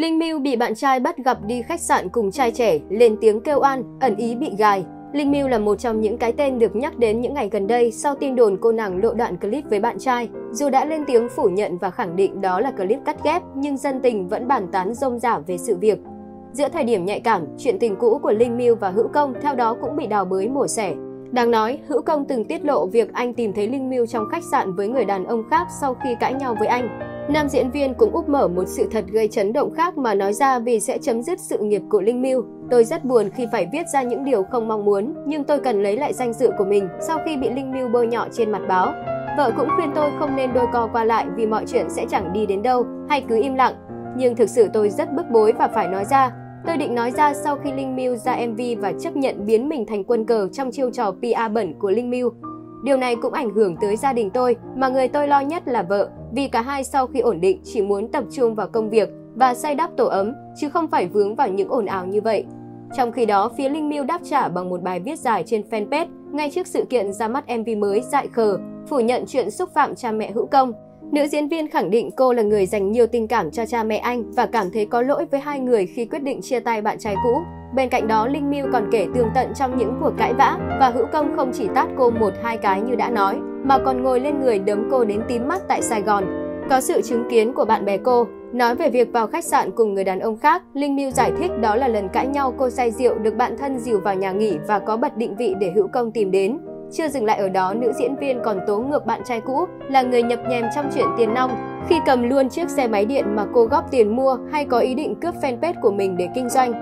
Linh Miu bị bạn trai bắt gặp đi khách sạn cùng trai trẻ, lên tiếng kêu an, ẩn ý bị gài. Linh Miu là một trong những cái tên được nhắc đến những ngày gần đây sau tin đồn cô nàng lộ đoạn clip với bạn trai. Dù đã lên tiếng phủ nhận và khẳng định đó là clip cắt ghép, nhưng dân tình vẫn bàn tán rôm rả về sự việc. Giữa thời điểm nhạy cảm, chuyện tình cũ của Linh Miu và Hữu Công theo đó cũng bị đào bới mổ xẻ. Đáng nói, Hữu Công từng tiết lộ việc anh tìm thấy Linh Miu trong khách sạn với người đàn ông khác sau khi cãi nhau với anh. Nam diễn viên cũng úp mở một sự thật gây chấn động khác mà nói ra vì sẽ chấm dứt sự nghiệp của Linh Miu. Tôi rất buồn khi phải viết ra những điều không mong muốn, nhưng tôi cần lấy lại danh dự của mình sau khi bị Linh Miu bôi nhọ trên mặt báo. Vợ cũng khuyên tôi không nên đôi co qua lại vì mọi chuyện sẽ chẳng đi đến đâu, hay cứ im lặng. Nhưng thực sự tôi rất bức bối và phải nói ra. Tôi định nói ra sau khi Linh Miu ra MV và chấp nhận biến mình thành quân cờ trong chiêu trò PR bẩn của Linh Miu. Điều này cũng ảnh hưởng tới gia đình tôi, mà người tôi lo nhất là vợ, vì cả hai sau khi ổn định chỉ muốn tập trung vào công việc và xây đắp tổ ấm, chứ không phải vướng vào những ồn ào như vậy. Trong khi đó, phía Linh Miu đáp trả bằng một bài viết dài trên fanpage ngay trước sự kiện ra mắt MV mới Dại Khờ, phủ nhận chuyện xúc phạm cha mẹ Hữu Công. Nữ diễn viên khẳng định cô là người dành nhiều tình cảm cho cha mẹ anh và cảm thấy có lỗi với hai người khi quyết định chia tay bạn trai cũ. Bên cạnh đó, Linh Miu còn kể tường tận trong những cuộc cãi vã và Hữu Công không chỉ tát cô 1-2 cái như đã nói, mà còn ngồi lên người đấm cô đến tím mắt tại Sài Gòn. Có sự chứng kiến của bạn bè cô. Nói về việc vào khách sạn cùng người đàn ông khác, Linh Miu giải thích đó là lần cãi nhau cô say rượu được bạn thân dìu vào nhà nghỉ và có bật định vị để Hữu Công tìm đến. Chưa dừng lại ở đó, nữ diễn viên còn tố ngược bạn trai cũ là người nhập nhèm trong chuyện tiền nong khi cầm luôn chiếc xe máy điện mà cô góp tiền mua hay có ý định cướp fanpage của mình để kinh doanh.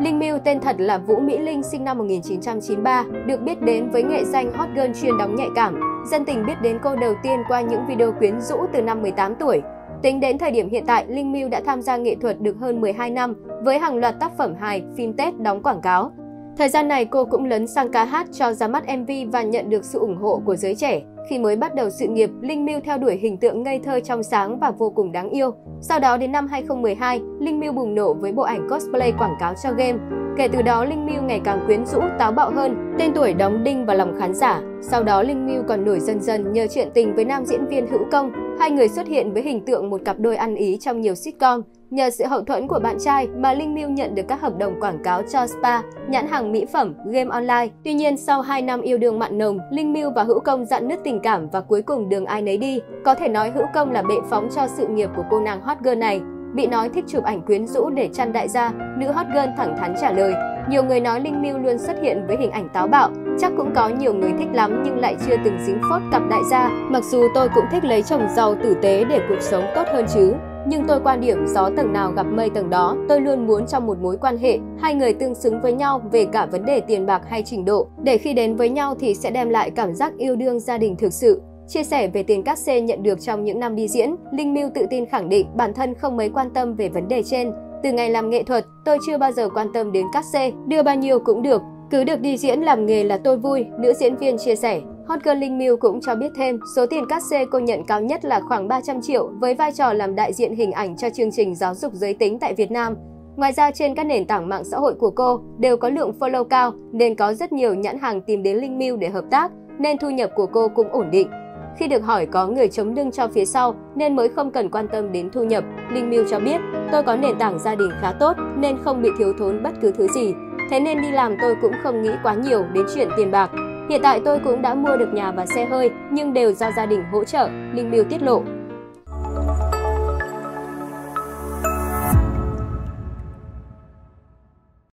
Linh Miu tên thật là Vũ Mỹ Linh, sinh năm 1993, được biết đến với nghệ danh hot girl chuyên đóng nhạy cảm. Dân tình biết đến cô đầu tiên qua những video quyến rũ từ năm 18 tuổi. Tính đến thời điểm hiện tại, Linh Miu đã tham gia nghệ thuật được hơn 12 năm với hàng loạt tác phẩm hài, phim Tết, đóng quảng cáo. Thời gian này, cô cũng lấn sang ca hát cho ra mắt MV và nhận được sự ủng hộ của giới trẻ. Khi mới bắt đầu sự nghiệp, Linh Miu theo đuổi hình tượng ngây thơ trong sáng và vô cùng đáng yêu. Sau đó đến năm 2012, Linh Miu bùng nổ với bộ ảnh cosplay quảng cáo cho game. Kể từ đó, Linh Miu ngày càng quyến rũ, táo bạo hơn, tên tuổi đóng đinh vào lòng khán giả. Sau đó, Linh Miu còn nổi dần dần nhờ chuyện tình với nam diễn viên Hữu Công. Hai người xuất hiện với hình tượng một cặp đôi ăn ý trong nhiều sitcom. Nhờ sự hậu thuẫn của bạn trai mà Linh Miu nhận được các hợp đồng quảng cáo cho spa, nhãn hàng mỹ phẩm, game online. Tuy nhiên, sau 2 năm yêu đương mặn nồng, Linh Miu và Hữu Công dạn nứt tình cảm và cuối cùng đường ai nấy đi. Có thể nói Hữu Công là bệ phóng cho sự nghiệp của cô nàng hot girl này. Bị nói thích chụp ảnh quyến rũ để chăn đại gia, nữ hot girl thẳng thắn trả lời. Nhiều người nói Linh Miu luôn xuất hiện với hình ảnh táo bạo, chắc cũng có nhiều người thích lắm nhưng lại chưa từng dính phốt cặp đại gia. Mặc dù tôi cũng thích lấy chồng giàu tử tế để cuộc sống tốt hơn chứ. Nhưng tôi quan điểm gió tầng nào gặp mây tầng đó, tôi luôn muốn trong một mối quan hệ, hai người tương xứng với nhau về cả vấn đề tiền bạc hay trình độ, để khi đến với nhau thì sẽ đem lại cảm giác yêu đương gia đình thực sự. Chia sẻ về tiền cát xê nhận được trong những năm đi diễn, Linh Miu tự tin khẳng định bản thân không mấy quan tâm về vấn đề trên. Từ ngày làm nghệ thuật, tôi chưa bao giờ quan tâm đến cát xê, đưa bao nhiêu cũng được, cứ được đi diễn làm nghề là tôi vui, nữ diễn viên chia sẻ. Hot girl Linh Miu cũng cho biết thêm, số tiền cát xê cô nhận cao nhất là khoảng 300 triệu với vai trò làm đại diện hình ảnh cho chương trình giáo dục giới tính tại Việt Nam. Ngoài ra, trên các nền tảng mạng xã hội của cô đều có lượng follow cao nên có rất nhiều nhãn hàng tìm đến Linh Miu để hợp tác nên thu nhập của cô cũng ổn định. Khi được hỏi có người chống lưng cho phía sau nên mới không cần quan tâm đến thu nhập, Linh Miu cho biết, tôi có nền tảng gia đình khá tốt nên không bị thiếu thốn bất cứ thứ gì. Thế nên đi làm tôi cũng không nghĩ quá nhiều đến chuyện tiền bạc. Hiện tại tôi cũng đã mua được nhà và xe hơi, nhưng đều do gia đình hỗ trợ, Linh Miu tiết lộ.